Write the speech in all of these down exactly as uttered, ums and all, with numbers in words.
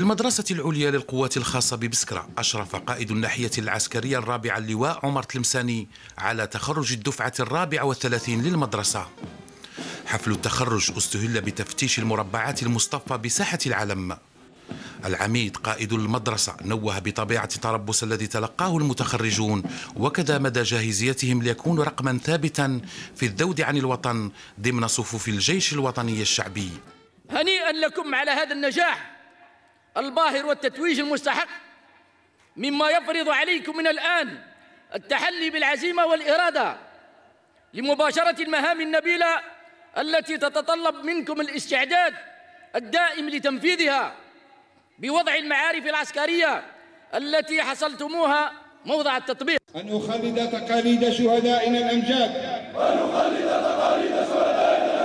المدرسة العليا للقوات الخاصة ببسكرة أشرف قائد الناحية العسكرية الرابعة اللواء عمر تلمساني على تخرج الدفعة الرابعة والثلاثين للمدرسة. حفل التخرج استهل بتفتيش المربعات المصطفى بساحة العلم. العميد قائد المدرسة نوه بطبيعة التربص الذي تلقاه المتخرجون وكذا مدى جاهزيتهم ليكونوا رقما ثابتا في الذود عن الوطن ضمن صفوف الجيش الوطني الشعبي. هنيئا لكم على هذا النجاح الباهر والتتويج المستحق، مما يفرض عليكم من الآن التحلي بالعزيمة والإرادة لمباشرة المهام النبيلة التي تتطلب منكم الاستعداد الدائم لتنفيذها بوضع المعارف العسكرية التي حصلتموها موضع التطبيق. أن نخلد تقاليد شهدائنا الأمجاد ونخلد تقاليد شهدائنا الأمجاد.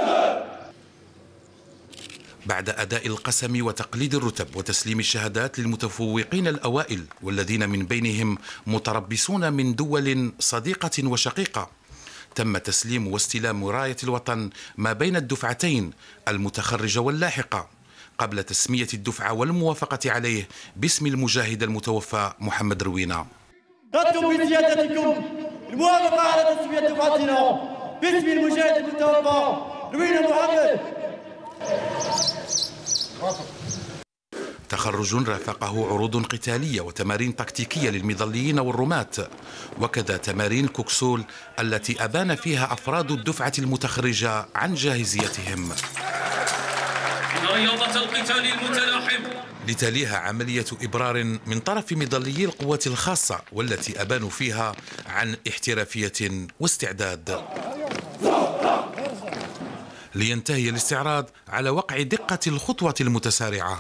بعد أداء القسم وتقليد الرتب وتسليم الشهادات للمتفوقين الأوائل والذين من بينهم متربصون من دول صديقة وشقيقة، تم تسليم واستلام راية الوطن ما بين الدفعتين المتخرجة واللاحقة قبل تسمية الدفعة والموافقة عليه باسم المجاهد المتوفى محمد روينة. نطلب من سيادتكم الموافقة على تسمية دفعتنا باسم المجاهد المتوفى روينة محمد. تخرج رافقه عروض قتالية وتمارين تكتيكية للمظليين والرماة وكذا تمارين الكوكسول التي أبان فيها أفراد الدفعة المتخرجة عن جاهزيتهم. رياضة القتال المتلاحم لتليها عملية إبرار من طرف مظليي القوات الخاصة والتي أبانوا فيها عن احترافية واستعداد، لينتهي الاستعراض على وقع دقة الخطوة المتسارعة.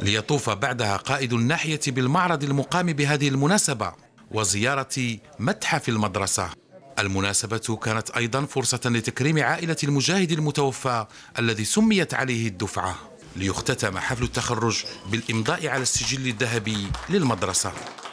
ليطوف بعدها قائد الناحية بالمعرض المقام بهذه المناسبة وزيارة متحف المدرسة. المناسبة كانت أيضا فرصة لتكريم عائلة المجاهد المتوفى الذي سميت عليه الدفعة، ليختتم حفل التخرج بالإمضاء على السجل الذهبي للمدرسة.